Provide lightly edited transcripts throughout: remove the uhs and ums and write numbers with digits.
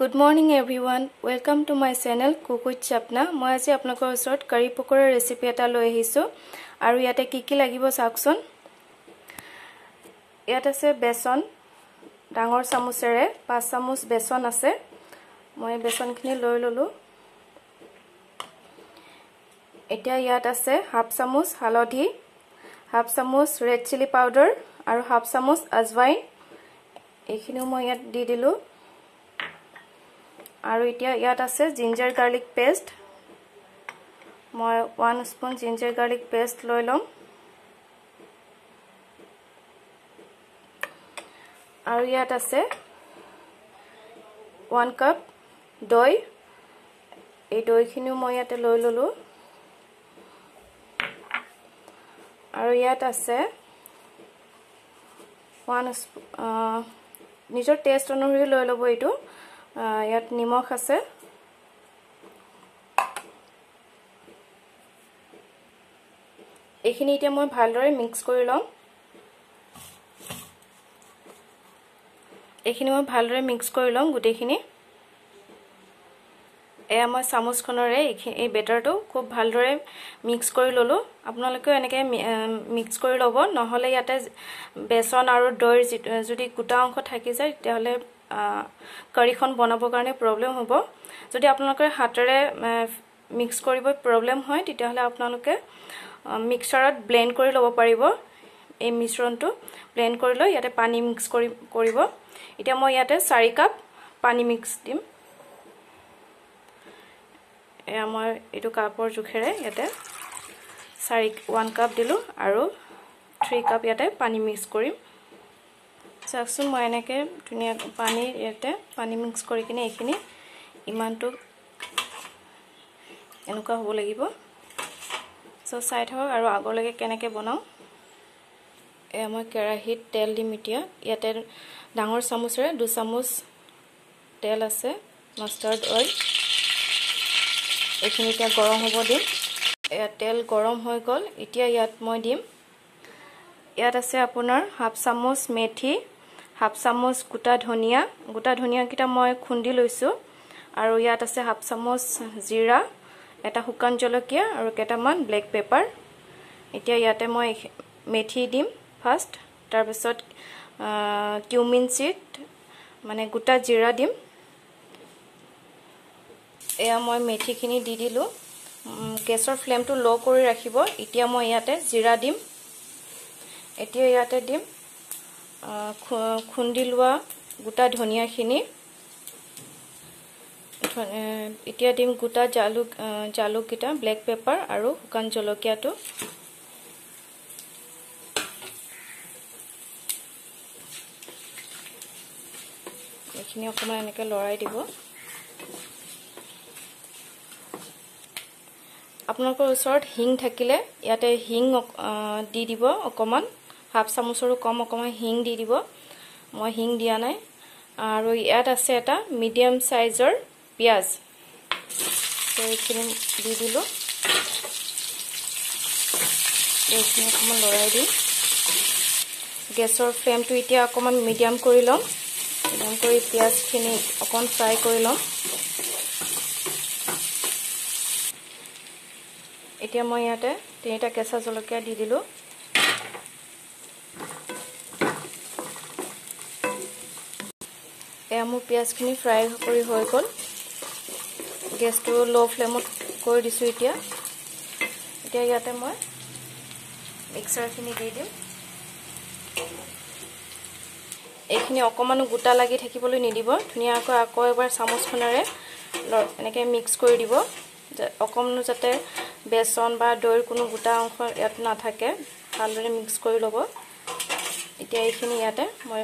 good morning everyone welcome to my channel Kuku चापना मैं आज आपलोग ओसरत करी पकोड़ा रेसिपी एटा লৈ আহিছো আৰু ইয়াতে কি কি লাগিব চাওকচোন ইয়াত আছে বেসন ডাঙৰ চামুচেৰে 5 চামুচ বেসন আছে মই বেসনখিনি লৈ ললো এটা ইয়াত আছে হাফ চামুচ হালধি হাফ চামুচ ৰেড চিলি পাউডাৰ আৰু হাফ চামুচ আজৱাইন এইখিনিও মই ইয়াত দি দিলো आरो इटिया यात आसे जिंजर गार्लिक पेस्ट मैं 1 स्पून जिंजर गार्लिक पेस्ट लय लम आरो यात आसे 1 कप दई ए दई खिनु मैं याते लय ललो आरो यात आसे 1 स्पून निजर टेस्ट अनुसार लय लबो इटू ইয়াত নিমখ আছে এখিনি এটা মই ভালদৰে মিক্স কৰি লম গুটেখিনি এয়া মই চামুচখনৰে এই বেটাৰটো খুব ভালদৰে মিক্স কৰি ললো আপোনালোকে এনেকে মিক্স কৰি লব নহলে ইয়াতে বেসন আৰু দৈ যদি গুটা অংশ থাকি যায় তেতিয়াহলে करीखन बनाबो कारणे प्रॉब्लम होबो जदि आपनालोके हातरे मिक्स करिबो प्रॉब्लम होय तिते हले आपनालोके मिक्सरत ब्लेंड करि लबो पारिबो ए मिश्रणटु ब्लेंड करि ल याते पानी मिक्स करिबो इटा म याते 4 कप पानी मिक्स दिम ए आमर एटु कापर जुखेरे याते 1 कप दिलु आरो 3 कप याते पानी मिक्स करिम साक्सु मैं एनेके धुनिया पानी याते पानी मिक्स करि किने एखिनि इमानटु एनुका होबो लागिबो सो साइड हो आरो आगर लगे केनेके बनाऊ ए आमा केराहित तेल दि मिटिया याते डांगर सामुसरे 2 सामुस तेल आसे मस्टर्ड ऑइल एखिनि क्या गरम होबो दिम ए तेल गरम होय गल इटिया यात মই দিম यात आसे आपनर हाफ सामुस मेथी हाफ चामच गुटा धनिया किटा मैं खुंदी लैसु आरो यात आसे हाफ चामच जीरा एटा हुकान जलकिया आरो केटामान ब्लैक पेपर इटिया याते मैं मेथी दिम फर्स्ट तार पिছত क्यूमिन सीड माने गुटा जीरा दिम एया मैं मेथी खिनि दि दिलु गैसर फ्लेम टु लो करि राखिबो इटिया मैं याते जीरा दिम एटिया याते दिम खुंदी लुआ गुटा धनिया खिनि इटिया दिम गुटा जालुक किटा ब्लैक पेपर और हुकान जलकिया तो एखिनि अकमान एनेके लड़ाई दिबो आपनकर ओसरत हिंग थाकिले याते हिंग दि दिबो अकमान हाफ चामचर कम अकम हिंग दि दिबो मैं हिंग दिया ना और यात आसे एटा मीडियम साइजर प्याज तो एखिनि दि दिलो एखिनि अकमान लड़ाई दिम गैसर फ्लेम तो इटिया अकमान मीडियम करि लम एकदम करि प्याज खिनि अकन फ्राई करि लम इटिया मैं याते तीनटा केसा जलकिया दि दिलो एमो प्याज खिनि फ्राई करि होय गल गैस टु लो फ्लेम करि दिसु इटिया इटिया याते मैं मिक्सर खिनि दे दिम एखिनि अकमानो गुटा लागि থাকিবলৈ নিদিব ধুনিয়াকৈ আকৌ এবাৰ চামুচখনৰে এনেকৈ মিক্স কৰি দিব অকমানো যাতে বেসন বা দৈৰ কোনো গুটা অংশ ইয়াত নাথাকে ভালদৰে মিক্স কৰি লব ইটিয়া এখনি ইয়াতে মই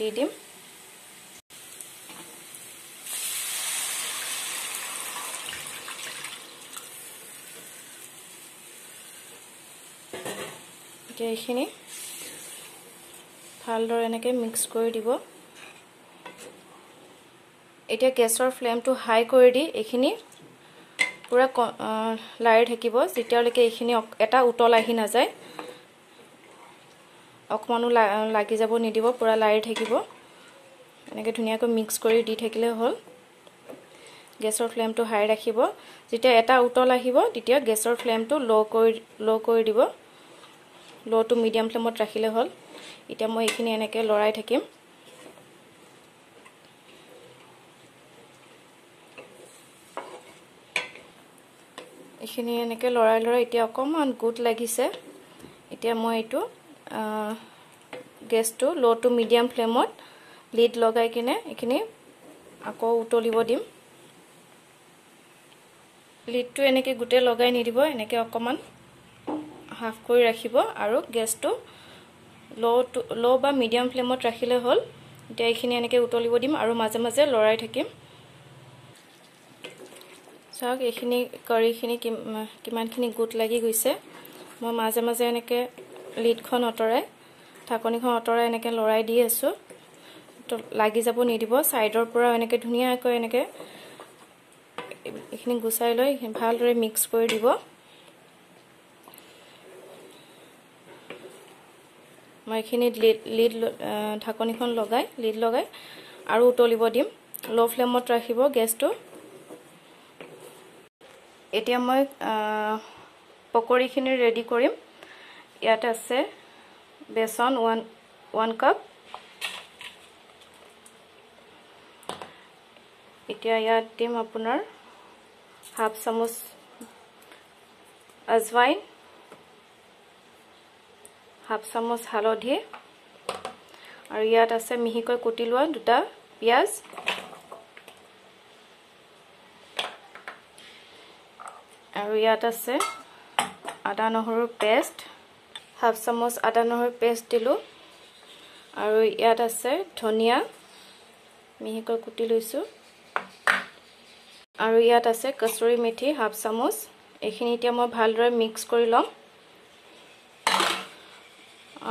দি দিম এইখিনি ভালদৰে এনেকৈ মিক্স কৰি দিব এটা গ্যাসৰ ফ্লেমটো হাই কৰি দি এইখিনি পুৰা লাৰি থাকিব যেতিয়ালৈকে এইখিনি এটা উতল আহি না যায় অকমানো লাগি যাব নিদিব পুৰা লাৰি থাকিব এনেকৈ ধুনিয়াকৈ মিক্স কৰি দি থাকিলে হল গেছৰ ফ্লেমটো হাই ৰাখিব যেতিয়া এটা উতল আহিব তেতিয়া গেছৰ ফ্লেমটো লো কৰি দিব লো টু মিডিয়াম ফ্লেমত ৰাখিলে হল এটা মই এখিনি এনেকৈ লৰাই থাকিম এখিনি এনেকৈ লৰাই এতিয়া অকমান গুড লাগিছে এতিয়া মই এটো গেছটো লো টু মিডিয়াম ফ্লেমত লিড লগাই কিনে এখিনি আকৌ উতলিব দিম লিডটো এনেকে গুটে লগাই নিদিব এনেকে অকমান হাফ কৰি ৰাখিব আৰু গেছটো লো বা মিডিয়াম ফ্লেমত ৰাখিলে হল এতিয়া এখিনি এনেকে উতলিব দিম আৰু মাজে মাজে লৰাই থাকিম চাওক এখিনি কৰিখিনি কিমানখিনি গুট লাগি গৈছে মই মাজে মাজে এনেকে লিডখন অতৰাই ঢাকনিখন অতৰাই এনেকে লৰাই দি আছো লাগি যাব নিদিব সাইডৰ পৰা এনেকে ধুনিয়াকৈ এনেকে এখিনি গুছাই লৈ ভালদৰে মিক্স কৰি দিব মই এখিনি লিড ঢাকনিখন লগাই লিড লগাই আৰু উতলিব দিম লো ফ্লেমত ৰাখিব গেছটো এতিয়া মই পকৰিখিনি ৰেডি কৰিম ইয়াত আছে বেসন 1 কাপ এতিয়া ইয়াত দিম আপোনাৰ half চামুচ আজৱাইন half চামুচ হালধি আৰু ইয়াত আছে মিহিকৈ কুটি লোৱা দুটা পিয়াজ আৰু ইয়াত আছে আদা নহৰুৰ পেষ্ট half চামুচ আদা নহৰুৰ পেষ্ট দিলো আৰু ইয়াত আছে ধনিয়া মিহিকৈ কুটি লৈছো আৰু ইয়াত আছে কচুৰি মেথি half চামুচ এখিনি এতিয়া মই ভালদৰে মিক্স কৰি লম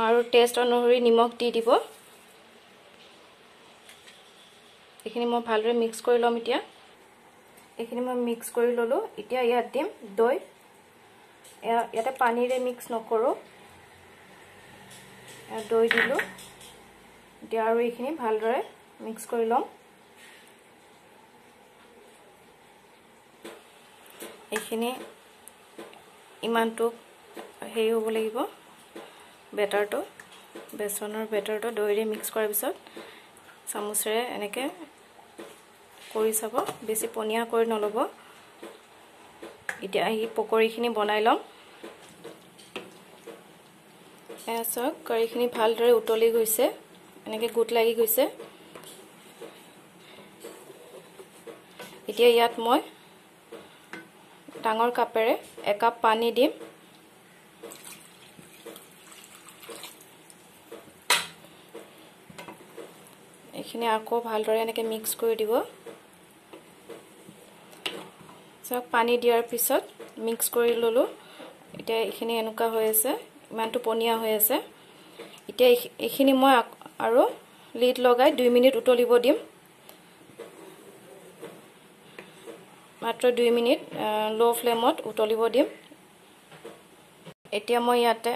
আৰু টেষ্ট অনুসৰি নিমখ দি দিব এখিনি মই ভালদৰে মিক্স কৰি লম এতিয়া এখিনি মই মিক্স কৰি ললো এতিয়া ইয়াত দিম দৈ ইয়াতে পানীৰে মিক্স নকৰো দৈ দিলো এতিয়া আৰু এখিনি ভালদৰে মিক্স কৰি লম এখিনি ইমানটো হেই হ'ব লাগিব বেটাৰটো বেসনৰ বেটাৰটো দৈৰে মিক্স কৰাৰ পিছত চামুচৰে এনেকে কৰি চাব বেছি পনিয়া কৰি নলব এতিয়া এই পকৰিখিনি বনাই লম এছক কৰিখিনি ভালদৰে উতলি গৈছে এনেকে গুট লাগি গৈছে এতিয়া ইয়াত মই ডাঙৰ কাপেৰে 1 কাপ পানী দিম এখিনি আকৌ ভালদৰে এনেকে মিক্স কৰি দিব সব পানী দিয়াৰ পিছত মিক্স কৰি ললো এতিয়া এখিনি এনেকুৱা হৈ আছে ইমানটো পনিয়া হৈ আছে এতিয়া এখিনি মই আৰু লিড লগাই 2 মিনিট উতলিব দিম মাত্ৰ 2 মিনিট লো ফ্লেমত উতলিব দিম এতিয়া মই ইয়াতে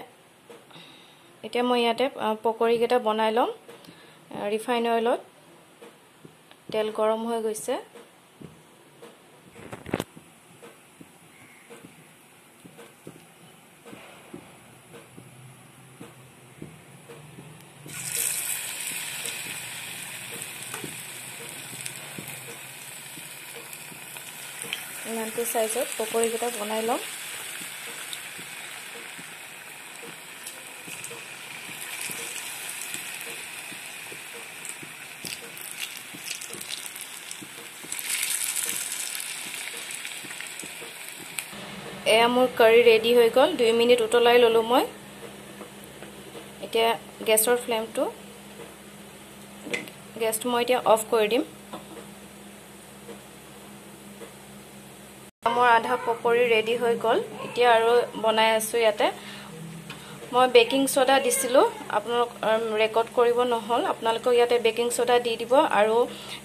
পকৰি গটা বনাই লম ৰিফাইন অইলত তেল গৰম হৈ গৈছে ইমানটো সাইজত পকৰিটা বনাই লম এয়া মোৰ কাৰি ৰেডি হৈ গল 2 মিনিট উতলাই ললো মই এতিয়া গেছৰ ফ্লেমটো গেছটো মই এতিয়া অফ কৰি দিম মোৰ আধা পকৰি ৰেডি হৈ গল এতিয়া আৰু বনাই আছো ইয়াতে মই বেকিং সোডা দিছিলো আপোনাক ৰেকৰ্ড কৰিব নহল আপোনালোক ইয়াতে বেকিং সোডা দি দিব আৰু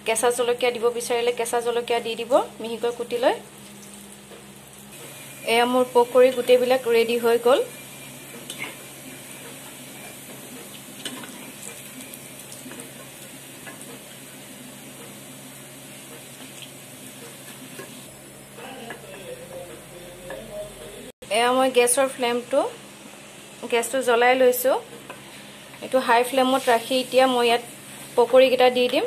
কেঁচা জলকীয়া দিব বিচাৰিলে কেঁচা জলকীয়া দি দিব মিহিকৈ কুটি লৈ এয়া মোৰ পকৰি গুটেবিলাক ৰেডি হৈ গল এয়া মই গ্যাসৰ ফ্লেমটো গ্যাসটো জ্বলাই লৈছো এটো হাই ফ্লেমত ৰাখি এতিয়া মই ইয়াত পকৰি গিটা দি দিম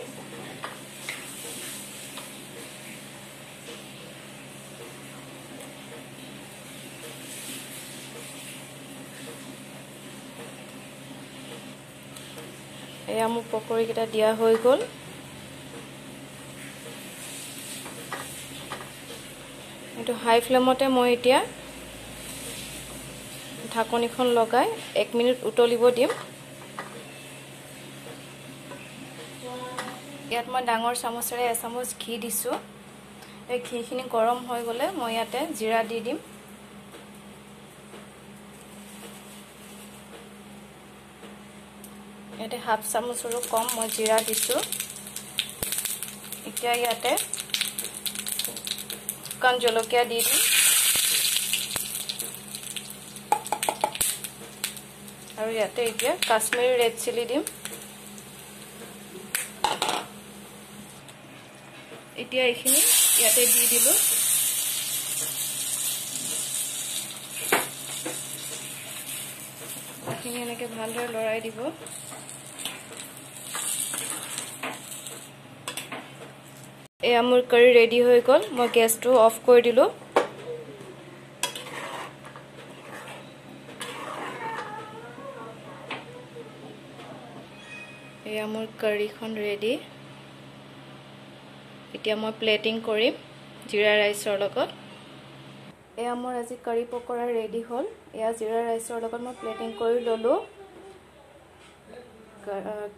এয়া মই পকৰি গিটা দিয়া হৈ গল এটো হাই ফ্লেমতে মই এতিয়া ঢাকনিখন লগাই 1 মিনিট উতলিব দিম ইয়াত মই ডাঙৰ চামুচৰে এচামুচ ঘি দিছো এই ঘিখিনি গৰম হৈ গলে মই ইয়াতে জিৰা দি দিম ইয়াতে হাফ চামুচৰ কম মই জিৰা দিছো এতিয়া ইয়াতে শুকান জলকীয়া দি দিম আৰু ইয়াতে এতিয়া কাশ্মীৰী ৰেড চিলি দিম এতিয়া এখিনি ইয়াতে দি দিলো এখিনি এনেকে ভালদৰে লৰাই দিব এয়া মোৰ কাৰি ৰেডি হৈ গল মই গ্যাসটো অফ কৰি দিলো এয়া মোৰ কাৰিখন ৰেডি এতিয়া মই প্লেটিং কৰিম জিৰা ৰাইছৰ লগত এয়া মোৰ আজি কাৰি পকৰা ৰেডি হল এয়া জিৰা ৰাইছৰ লগত মই প্লেটিং কৰি ললো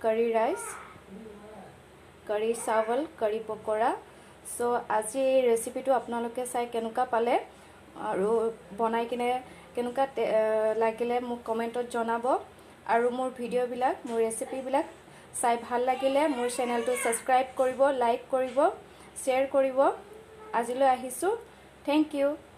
কাৰি ৰাইছ কাৰি চাৱল কাৰি পকৰা সো আজি এই ৰেচিপিটো আপোনালোকে চাই কেনেকুৱা পালে আৰু বনাই কিনে কেনেকুৱা লাগিলে মোক কমেন্টত জনাব আৰু মোৰ ভিডিঅ বিলাক মোৰ ৰেচিপি বিলাক साइ ভাল লাগিলে মোৰ চেনেলটো সাবস্ক্ৰাইব কৰিব লাইক কৰিব শ্বেয়াৰ কৰিব আজিলৈ আহিছো থ্যাংক ইউ